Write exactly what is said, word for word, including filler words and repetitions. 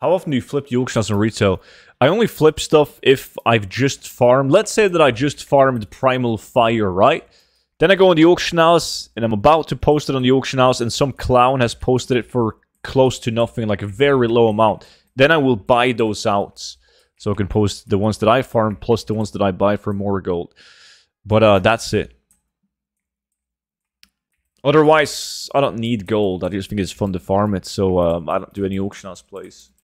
How often do you flip Yulk shots in retail? I only flip stuff if I've just farmed. Let's say that I just farmed Primal Fire, right? Then I go on the auction house, and I'm about to post it on the auction house, and some clown has posted it for close to nothing, like a very low amount. Then I will buy those out. So I can post the ones that I farm, plus the ones that I buy for more gold. But uh, that's it. Otherwise, I don't need gold. I just think it's fun to farm it, so um, I don't do any auction house plays.